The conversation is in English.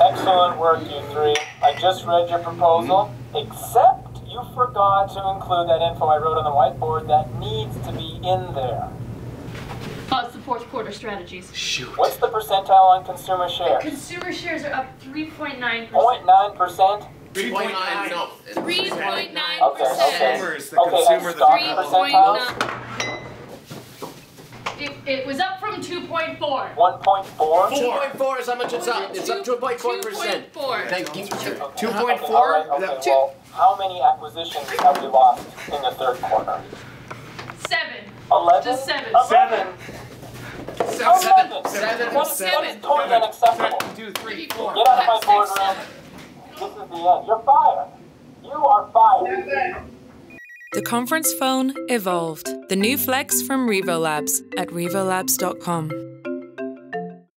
Excellent work, you three. I just read your proposal, except you forgot to include that info I wrote on the whiteboard that needs to be in there. Oh, it's the fourth quarter strategies. Shoot. What's the percentile on consumer shares? Consumer shares are up 3.9%. 0.9%? 3.9, no. 3.9%. Okay, consumer, the percentile. It was up from 2.4. 1.4? 2.4 is how much it's up. It's up 2.4%. 2.4. Thank you. 2.4? Well, how many acquisitions have we lost in the third quarter? 7. 11? Just 7. 7. 7. 7. 7. It's totally unacceptable. 2, 3, 4. Get out of my boardroom. This is the end. You're fired. You are fired. The conference phone evolved. The new Flex from Revolabs at revolabs.com.